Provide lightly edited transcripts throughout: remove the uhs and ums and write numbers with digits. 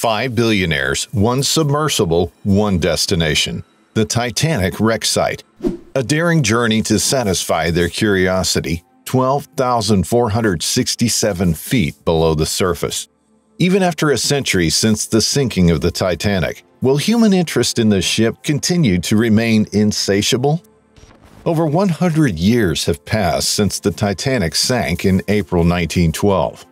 5 billionaires, 1 submersible, 1 destination. The Titanic wreck site. A daring journey to satisfy their curiosity, 12,467 feet below the surface. Even after a century since the sinking of the Titanic, will human interest in the ship continue to remain insatiable? Over 100 years have passed since the Titanic sank in April 1912.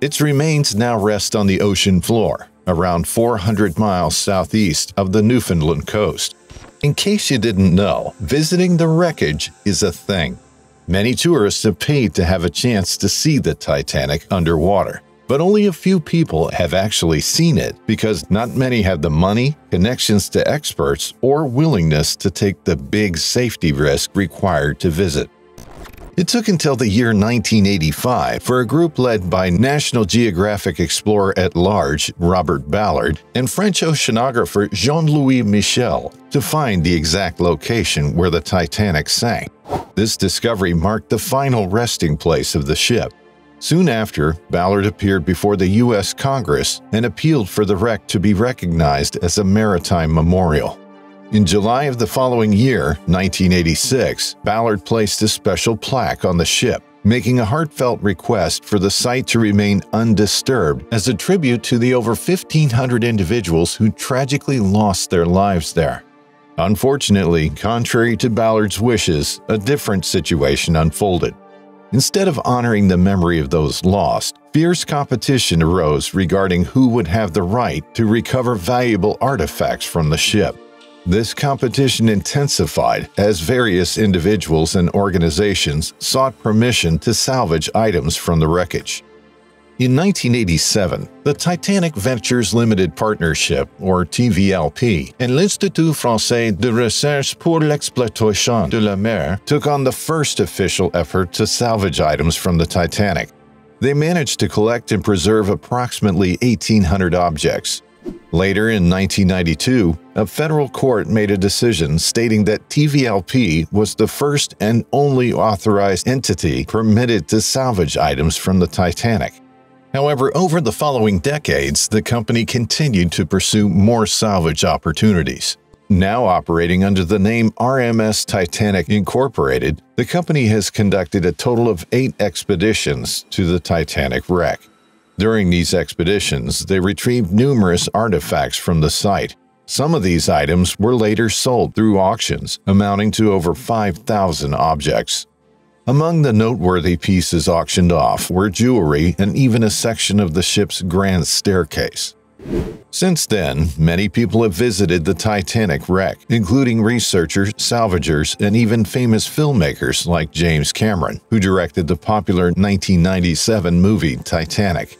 Its remains now rest on the ocean floor, around 400 miles southeast of the Newfoundland coast. In case you didn't know, visiting the wreckage is a thing. Many tourists have paid to have a chance to see the Titanic underwater. But only a few people have actually seen it because not many have the money, connections to experts, or willingness to take the big safety risk required to visit. It took until the year 1985 for a group led by National Geographic explorer at large Robert Ballard and French oceanographer Jean-Louis Michel to find the exact location where the Titanic sank. This discovery marked the final resting place of the ship. Soon after, Ballard appeared before the U.S. Congress and appealed for the wreck to be recognized as a maritime memorial. In July of the following year, 1986, Ballard placed a special plaque on the ship, making a heartfelt request for the site to remain undisturbed as a tribute to the over 1,500 individuals who tragically lost their lives there. Unfortunately, contrary to Ballard's wishes, a different situation unfolded. Instead of honoring the memory of those lost, fierce competition arose regarding who would have the right to recover valuable artifacts from the ship. This competition intensified as various individuals and organizations sought permission to salvage items from the wreckage. In 1987, the Titanic Ventures Limited Partnership, or TVLP, and l'Institut Francais de Recherche pour l'Exploitation de la Mer took on the first official effort to salvage items from the Titanic. They managed to collect and preserve approximately 1,800 objects. Later in 1992, a federal court made a decision stating that TVLP was the first and only authorized entity permitted to salvage items from the Titanic. However, over the following decades, the company continued to pursue more salvage opportunities. Now operating under the name RMS Titanic Incorporated, the company has conducted a total of 8 expeditions to the Titanic wreck. During these expeditions, they retrieved numerous artifacts from the site. Some of these items were later sold through auctions, amounting to over 5,000 objects. Among the noteworthy pieces auctioned off were jewelry and even a section of the ship's grand staircase. Since then, many people have visited the Titanic wreck, including researchers, salvagers, and even famous filmmakers like James Cameron, who directed the popular 1997 movie Titanic.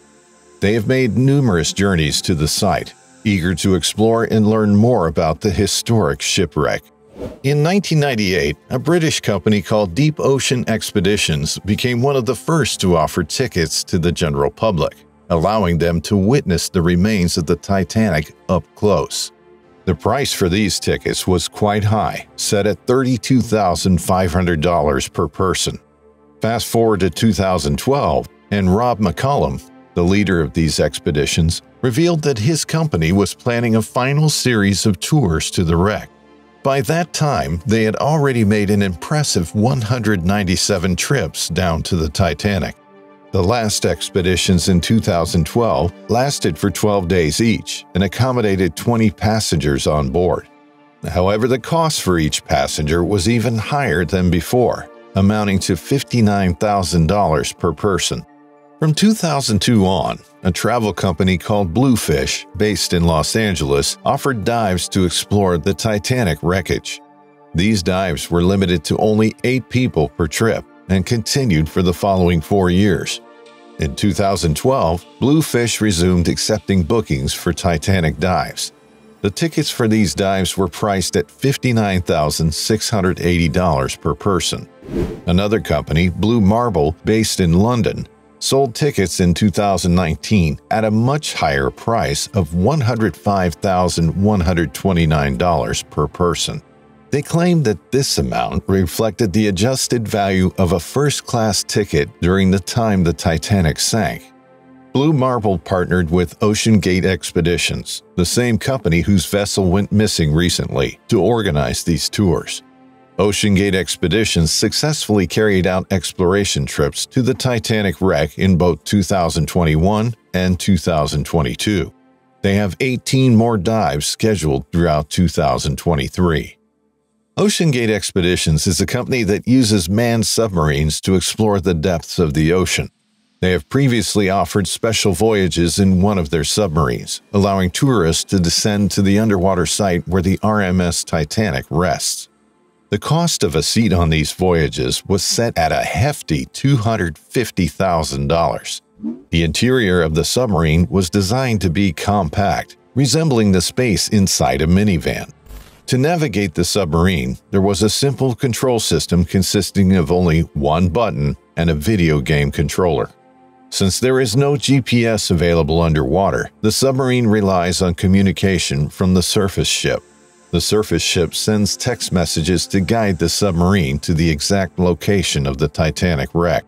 They have made numerous journeys to the site, eager to explore and learn more about the historic shipwreck. In 1998, a British company called Deep Ocean Expeditions became one of the first to offer tickets to the general public, allowing them to witness the remains of the Titanic up close. The price for these tickets was quite high, set at $32,500 per person. Fast forward to 2012, and Rob McCallum, the leader of these expeditions, revealed that his company was planning a final series of tours to the wreck. By that time, they had already made an impressive 197 trips down to the Titanic. The last expeditions in 2012 lasted for 12 days each and accommodated 20 passengers on board. However, the cost for each passenger was even higher than before, amounting to $59,000 per person. From 2002 on, a travel company called Bluefish, based in Los Angeles, offered dives to explore the Titanic wreckage. These dives were limited to only 8 people per trip and continued for the following 4 years. In 2012, Bluefish resumed accepting bookings for Titanic dives. The tickets for these dives were priced at $59,680 per person. Another company, Blue Marble, based in London, sold tickets in 2019 at a much higher price of $105,129 per person. They claimed that this amount reflected the adjusted value of a first-class ticket during the time the Titanic sank. Blue Marble partnered with OceanGate Expeditions, the same company whose vessel went missing recently, to organize these tours. OceanGate Expeditions successfully carried out exploration trips to the Titanic wreck in both 2021 and 2022. They have 18 more dives scheduled throughout 2023. OceanGate Expeditions is a company that uses manned submarines to explore the depths of the ocean. They have previously offered special voyages in one of their submarines, allowing tourists to descend to the underwater site where the RMS Titanic rests. The cost of a seat on these voyages was set at a hefty $250,000. The interior of the submarine was designed to be compact, resembling the space inside a minivan. To navigate the submarine, there was a simple control system consisting of only one button and a video game controller. Since there is no GPS available underwater, the submarine relies on communication from the surface ship. The surface ship sends text messages to guide the submarine to the exact location of the Titanic wreck.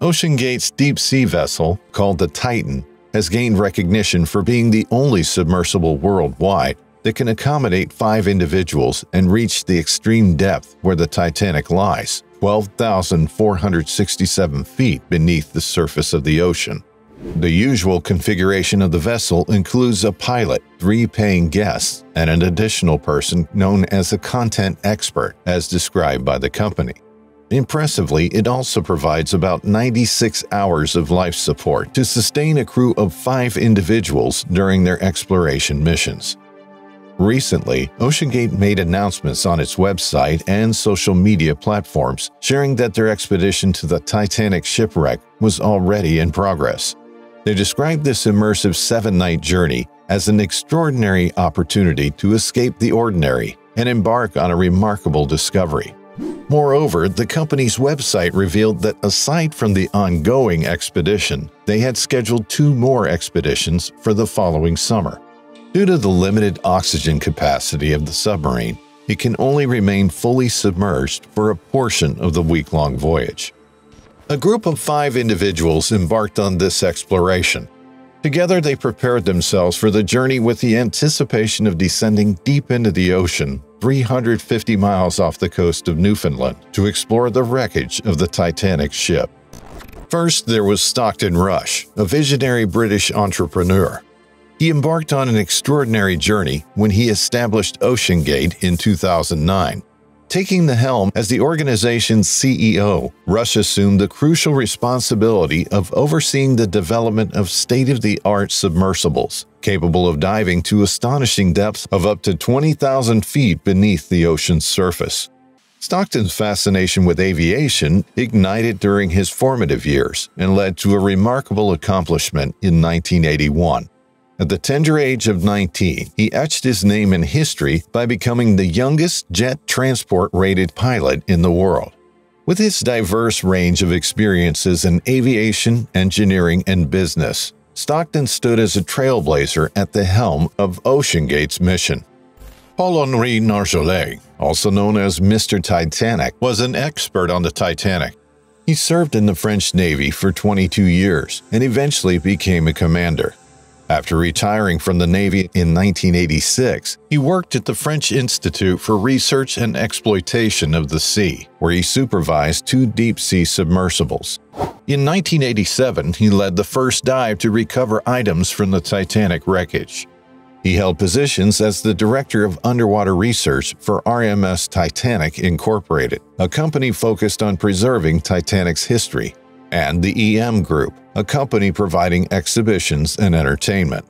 OceanGate's deep-sea vessel, called the Titan, has gained recognition for being the only submersible worldwide that can accommodate 5 individuals and reach the extreme depth where the Titanic lies, 12,467 feet beneath the surface of the ocean. The usual configuration of the vessel includes a pilot, 3 paying guests, and an additional person known as a content expert, as described by the company. Impressively, it also provides about 96 hours of life support to sustain a crew of 5 individuals during their exploration missions. Recently, OceanGate made announcements on its website and social media platforms, sharing that their expedition to the Titanic shipwreck was already in progress. They described this immersive 7-night journey as an extraordinary opportunity to escape the ordinary and embark on a remarkable discovery. Moreover, the company's website revealed that aside from the ongoing expedition, they had scheduled 2 more expeditions for the following summer. Due to the limited oxygen capacity of the submarine, it can only remain fully submerged for a portion of the week-long voyage. A group of 5 individuals embarked on this exploration. Together, they prepared themselves for the journey with the anticipation of descending deep into the ocean, 350 miles off the coast of Newfoundland, to explore the wreckage of the Titanic ship. First, there was Stockton Rush, a visionary British entrepreneur. He embarked on an extraordinary journey when he established OceanGate in 2009. Taking the helm as the organization's CEO, Rush assumed the crucial responsibility of overseeing the development of state-of-the-art submersibles, capable of diving to astonishing depths of up to 20,000 feet beneath the ocean's surface. Stockton's fascination with aviation ignited during his formative years and led to a remarkable accomplishment in 1981. At the tender age of 19, he etched his name in history by becoming the youngest jet transport-rated pilot in the world. With his diverse range of experiences in aviation, engineering, and business, Stockton stood as a trailblazer at the helm of OceanGate's mission. Paul-Henri Nargeolet, also known as Mr. Titanic, was an expert on the Titanic. He served in the French Navy for 22 years and eventually became a commander. After retiring from the Navy in 1986, he worked at the French Institute for Research and Exploitation of the Sea, where he supervised 2 deep-sea submersibles. In 1987, he led the first dive to recover items from the Titanic wreckage. He held positions as the Director of Underwater Research for RMS Titanic Incorporated, a company focused on preserving Titanic's history, and the EM Group, a company providing exhibitions and entertainment.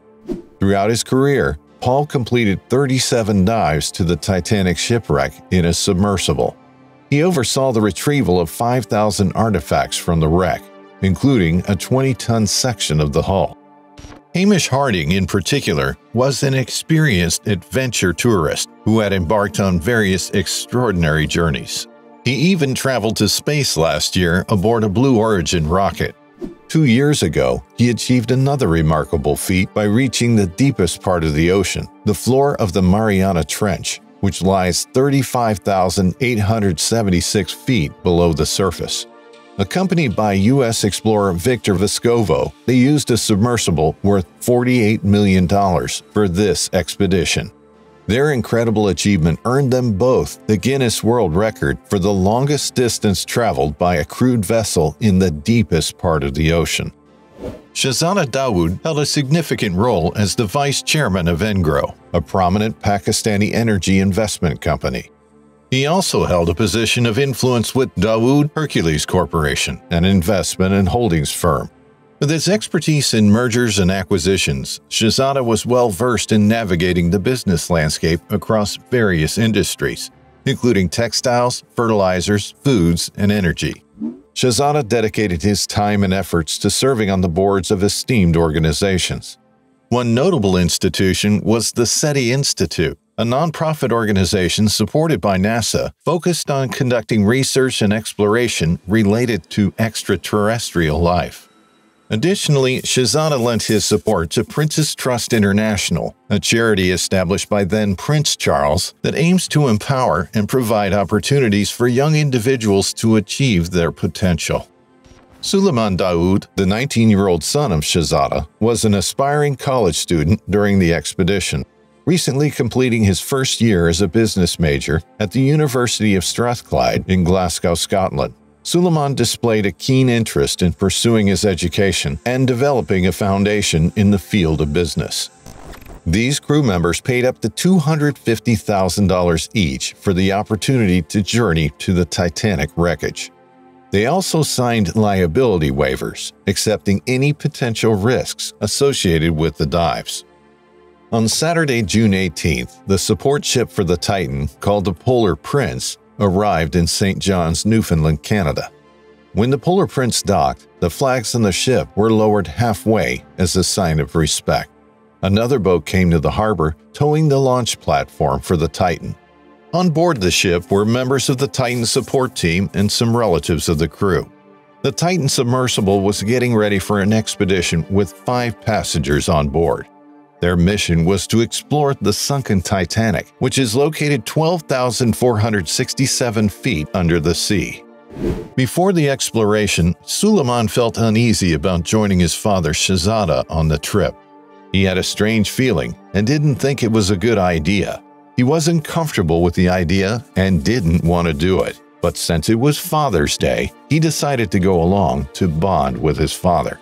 Throughout his career, Paul completed 37 dives to the Titanic shipwreck in a submersible. He oversaw the retrieval of 5,000 artifacts from the wreck, including a 20-ton section of the hull. Hamish Harding, in particular, was an experienced adventure tourist who had embarked on various extraordinary journeys. He even traveled to space last year aboard a Blue Origin rocket. 2 years ago, he achieved another remarkable feat by reaching the deepest part of the ocean, the floor of the Mariana Trench, which lies 35,876 feet below the surface. Accompanied by U.S. explorer Victor Vescovo, they used a submersible worth $48 million for this expedition. Their incredible achievement earned them both the Guinness World Record for the longest distance traveled by a crewed vessel in the deepest part of the ocean. Shahzada Dawood held a significant role as the vice chairman of Engro, a prominent Pakistani energy investment company. He also held a position of influence with Dawood Hercules Corporation, an investment and holdings firm. With his expertise in mergers and acquisitions, Shahzada was well-versed in navigating the business landscape across various industries, including textiles, fertilizers, foods, and energy. Shahzada dedicated his time and efforts to serving on the boards of esteemed organizations. One notable institution was the SETI Institute, a nonprofit organization supported by NASA focused on conducting research and exploration related to extraterrestrial life. Additionally, Shahzada lent his support to Prince's Trust International, a charity established by then Prince Charles that aims to empower and provide opportunities for young individuals to achieve their potential. Suleiman Dawood, the 19-year-old son of Shahzada, was an aspiring college student during the expedition, recently completing his first year as a business major at the University of Strathclyde in Glasgow, Scotland. Suleiman displayed a keen interest in pursuing his education and developing a foundation in the field of business. These crew members paid up to $250,000 each for the opportunity to journey to the Titanic wreckage. They also signed liability waivers, accepting any potential risks associated with the dives. On Saturday, June 18th, the support ship for the Titan, called the Polar Prince, arrived in St. John's, Newfoundland, Canada. When the Polar Prince docked, the flags on the ship were lowered halfway as a sign of respect. Another boat came to the harbor, towing the launch platform for the Titan. On board the ship were members of the Titan support team and some relatives of the crew. The Titan submersible was getting ready for an expedition with 5 passengers on board. Their mission was to explore the sunken Titanic, which is located 12,467 feet under the sea. Before the exploration, Suleiman felt uneasy about joining his father Shahzada on the trip. He had a strange feeling and didn't think it was a good idea. He wasn't comfortable with the idea and didn't want to do it. But since it was Father's Day, he decided to go along to bond with his father.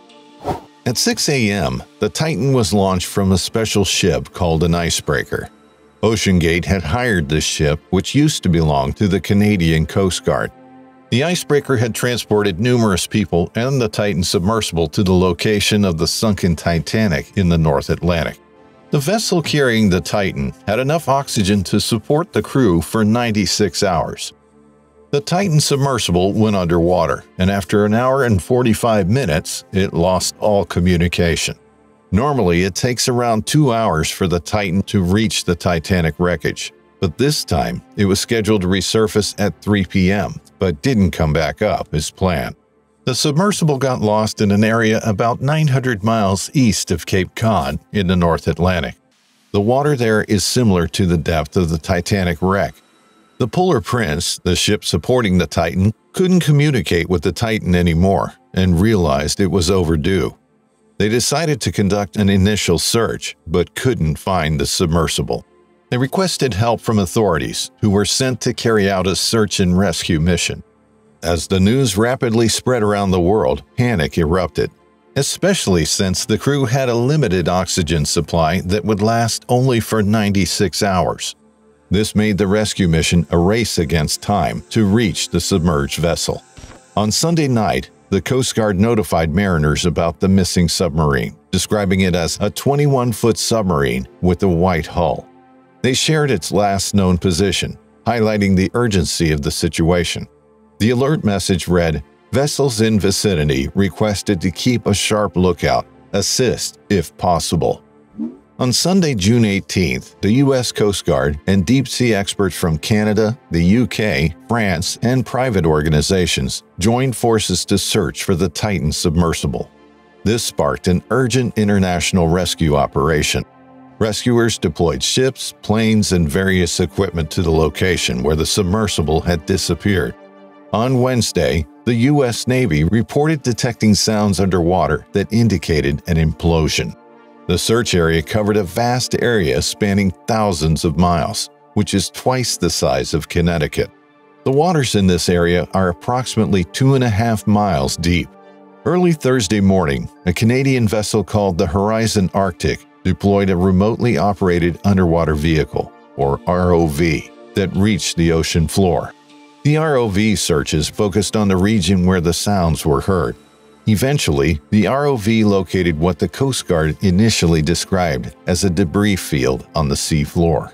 At 6 a.m., the Titan was launched from a special ship called an icebreaker. OceanGate had hired this ship, which used to belong to the Canadian Coast Guard. The icebreaker had transported numerous people and the Titan submersible to the location of the sunken Titanic in the North Atlantic. The vessel carrying the Titan had enough oxygen to support the crew for 96 hours. The Titan submersible went underwater, and after an hour and 45 minutes, it lost all communication. Normally, it takes around 2 hours for the Titan to reach the Titanic wreckage, but this time it was scheduled to resurface at 3 p.m., but didn't come back up as planned. The submersible got lost in an area about 900 miles east of Cape Cod in the North Atlantic. The water there is similar to the depth of the Titanic wreck. The Polar Prince, the ship supporting the Titan, couldn't communicate with the Titan anymore and realized it was overdue. They decided to conduct an initial search but couldn't find the submersible. They requested help from authorities, who were sent to carry out a search and rescue mission. As the news rapidly spread around the world, panic erupted, especially since the crew had a limited oxygen supply that would last only for 96 hours. This made the rescue mission a race against time to reach the submerged vessel. On Sunday night, the Coast Guard notified mariners about the missing submarine, describing it as a 21-foot submarine with a white hull. They shared its last known position, highlighting the urgency of the situation. The alert message read, "Vessels in vicinity requested to keep a sharp lookout. Assist if possible." On Sunday, June 18th, the U.S. Coast Guard and deep-sea experts from Canada, the U.K., France, and private organizations joined forces to search for the Titan submersible. This sparked an urgent international rescue operation. Rescuers deployed ships, planes, and various equipment to the location where the submersible had disappeared. On Wednesday, The U.S. Navy reported detecting sounds underwater that indicated an implosion. The search area covered a vast area spanning thousands of miles, which is twice the size of Connecticut. The waters in this area are approximately 2.5 miles deep. Early Thursday morning, a Canadian vessel called the Horizon Arctic deployed a remotely operated underwater vehicle, or ROV, that reached the ocean floor. The ROV searches focused on the region where the sounds were heard. Eventually, the ROV located what the Coast Guard initially described as a debris field on the seafloor.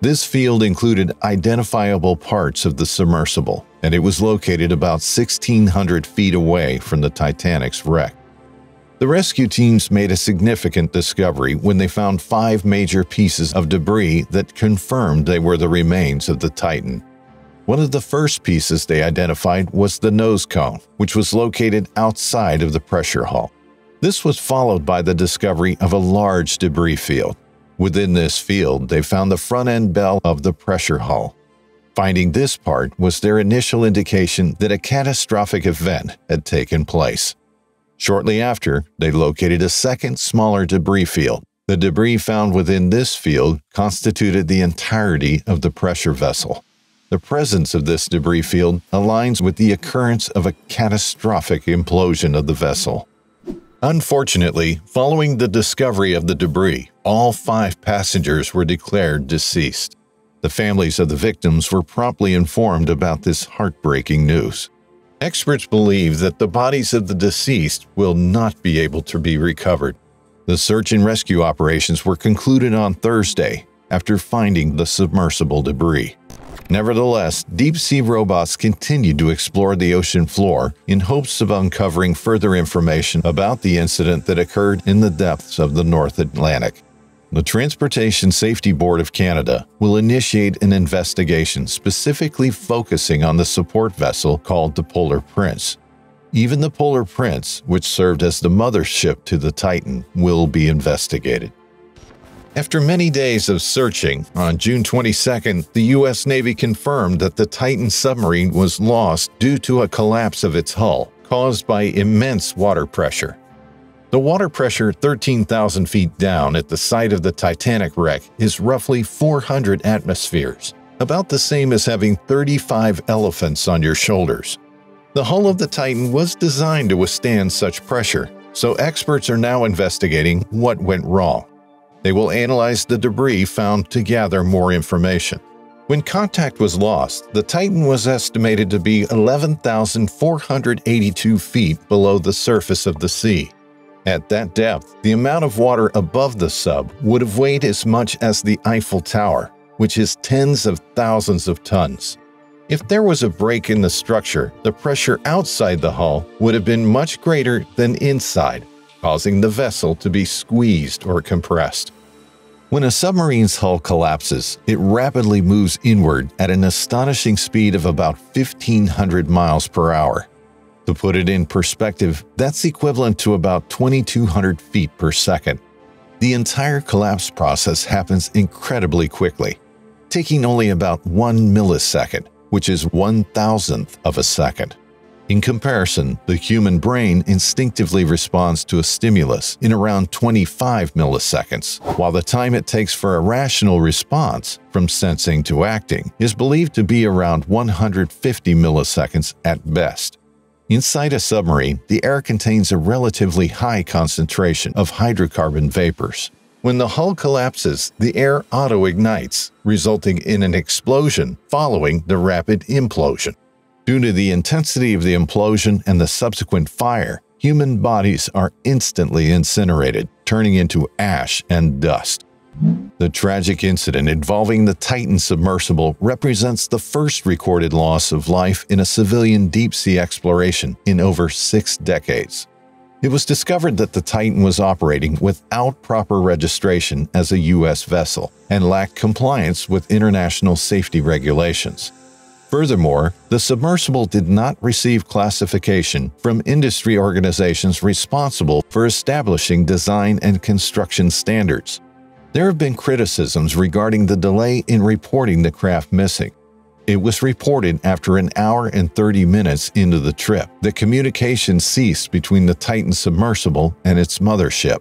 This field included identifiable parts of the submersible, and it was located about 1,600 feet away from the Titanic's wreck. The rescue teams made a significant discovery when they found 5 major pieces of debris that confirmed they were the remains of the Titan. One of the first pieces they identified was the nose cone, which was located outside of the pressure hull. This was followed by the discovery of a large debris field. Within this field, they found the front end bell of the pressure hull. Finding this part was their initial indication that a catastrophic event had taken place. Shortly after, they located a second, smaller debris field. The debris found within this field constituted the entirety of the pressure vessel. The presence of this debris field aligns with the occurrence of a catastrophic implosion of the vessel. Unfortunately, following the discovery of the debris, all 5 passengers were declared deceased. The families of the victims were promptly informed about this heartbreaking news. Experts believe that the bodies of the deceased will not be able to be recovered. The search and rescue operations were concluded on Thursday after finding the submersible debris. Nevertheless, deep-sea robots continued to explore the ocean floor in hopes of uncovering further information about the incident that occurred in the depths of the North Atlantic. The Transportation Safety Board of Canada will initiate an investigation specifically focusing on the support vessel called the Polar Prince. Even the Polar Prince, which served as the mothership to the Titan, will be investigated. After many days of searching, on June 22nd, the U.S. Navy confirmed that the Titan submarine was lost due to a collapse of its hull caused by immense water pressure. The water pressure 13,000 feet down at the site of the Titanic wreck is roughly 400 atmospheres, about the same as having 35 elephants on your shoulders. The hull of the Titan was designed to withstand such pressure, so experts are now investigating what went wrong. They will analyze the debris found to gather more information. When contact was lost, the Titan was estimated to be 11,482 feet below the surface of the sea. At that depth, the amount of water above the sub would have weighed as much as the Eiffel Tower, which is tens of thousands of tons. If there was a break in the structure, the pressure outside the hull would have been much greater than inside, causing the vessel to be squeezed or compressed. When a submarine's hull collapses, it rapidly moves inward at an astonishing speed of about 1,500 miles per hour. To put it in perspective, that's equivalent to about 2,200 feet per second. The entire collapse process happens incredibly quickly, taking only about 1 millisecond, which is 1,000th of a second. In comparison, the human brain instinctively responds to a stimulus in around 25 milliseconds, while the time it takes for a rational response, from sensing to acting, is believed to be around 150 milliseconds at best. Inside a submarine, the air contains a relatively high concentration of hydrocarbon vapors. When the hull collapses, the air auto-ignites, resulting in an explosion following the rapid implosion. Due to the intensity of the implosion and the subsequent fire, human bodies are instantly incinerated, turning into ash and dust. The tragic incident involving the Titan submersible represents the first recorded loss of life in a civilian deep-sea exploration in over 6 decades. It was discovered that the Titan was operating without proper registration as a U.S. vessel and lacked compliance with international safety regulations. Furthermore, the submersible did not receive classification from industry organizations responsible for establishing design and construction standards. There have been criticisms regarding the delay in reporting the craft missing. It was reported after an hour and 30 minutes into the trip that communication ceased between the Titan submersible and its mothership.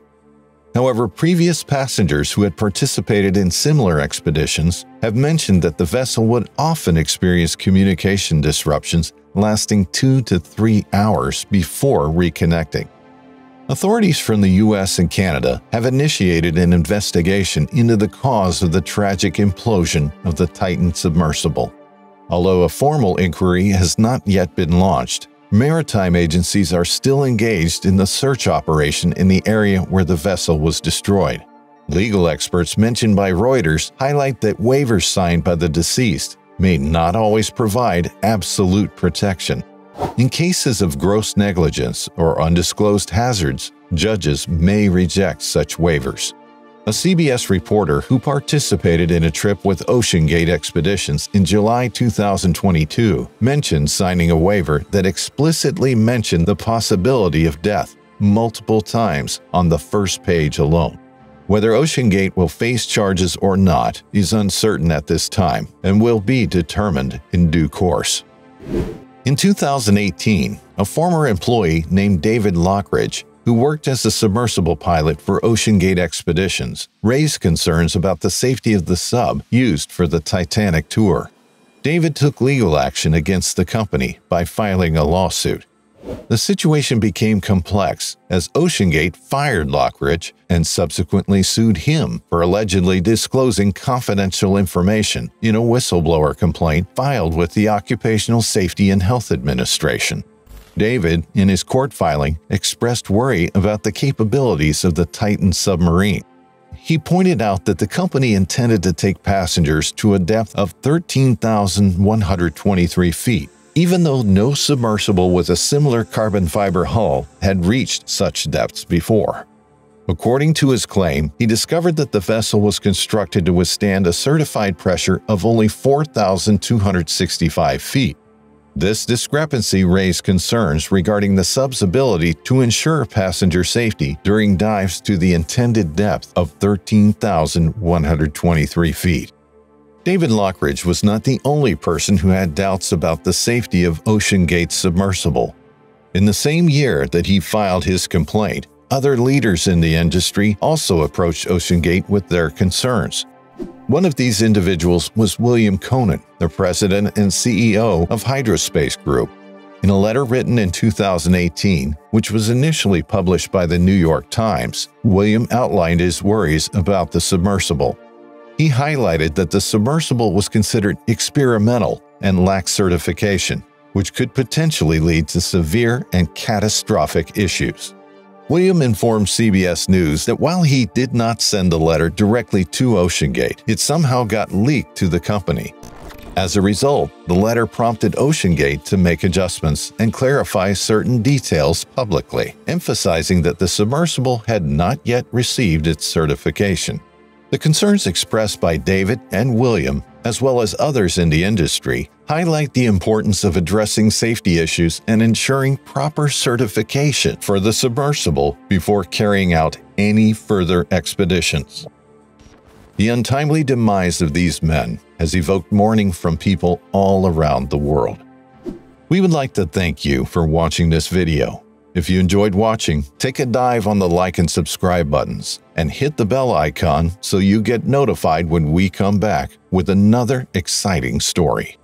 However, previous passengers who had participated in similar expeditions have mentioned that the vessel would often experience communication disruptions lasting 2 to 3 hours before reconnecting. Authorities from the U.S. and Canada have initiated an investigation into the cause of the tragic implosion of the Titan submersible. Although a formal inquiry has not yet been launched, maritime agencies are still engaged in the search operation in the area where the vessel was destroyed. Legal experts mentioned by Reuters highlight that waivers signed by the deceased may not always provide absolute protection. In cases of gross negligence or undisclosed hazards, judges may reject such waivers. A CBS reporter who participated in a trip with OceanGate Expeditions in July 2022 mentioned signing a waiver that explicitly mentioned the possibility of death multiple times on the first page alone. Whether OceanGate will face charges or not is uncertain at this time and will be determined in due course. In 2018, a former employee named David Lochridge, who worked as a submersible pilot for OceanGate Expeditions, raised concerns about the safety of the sub used for the Titanic tour. David took legal action against the company by filing a lawsuit. The situation became complex as OceanGate fired Lochridge and subsequently sued him for allegedly disclosing confidential information in a whistleblower complaint filed with the Occupational Safety and Health Administration. David, in his court filing, expressed worry about the capabilities of the Titan submarine. He pointed out that the company intended to take passengers to a depth of 13,123 feet, even though no submersible with a similar carbon fiber hull had reached such depths before. According to his claim, he discovered that the vessel was constructed to withstand a certified pressure of only 4,265 feet. This discrepancy raised concerns regarding the sub's ability to ensure passenger safety during dives to the intended depth of 13,123 feet. David Lochridge was not the only person who had doubts about the safety of OceanGate's submersible. In the same year that he filed his complaint, other leaders in the industry also approached OceanGate with their concerns. One of these individuals was William Conan, the president and CEO of Hydrospace Group. In a letter written in 2018, which was initially published by the New York Times, William outlined his worries about the submersible. He highlighted that the submersible was considered experimental and lacked certification, which could potentially lead to severe and catastrophic issues. William informed CBS News that while he did not send the letter directly to OceanGate, it somehow got leaked to the company. As a result, the letter prompted OceanGate to make adjustments and clarify certain details publicly, emphasizing that the submersible had not yet received its certification. The concerns expressed by David and William, as well as others in the industry, highlight the importance of addressing safety issues and ensuring proper certification for the submersible before carrying out any further expeditions. The untimely demise of these men has evoked mourning from people all around the world. We would like to thank you for watching this video. If you enjoyed watching, take a dive on the like and subscribe buttons and hit the bell icon so you get notified when we come back with another exciting story.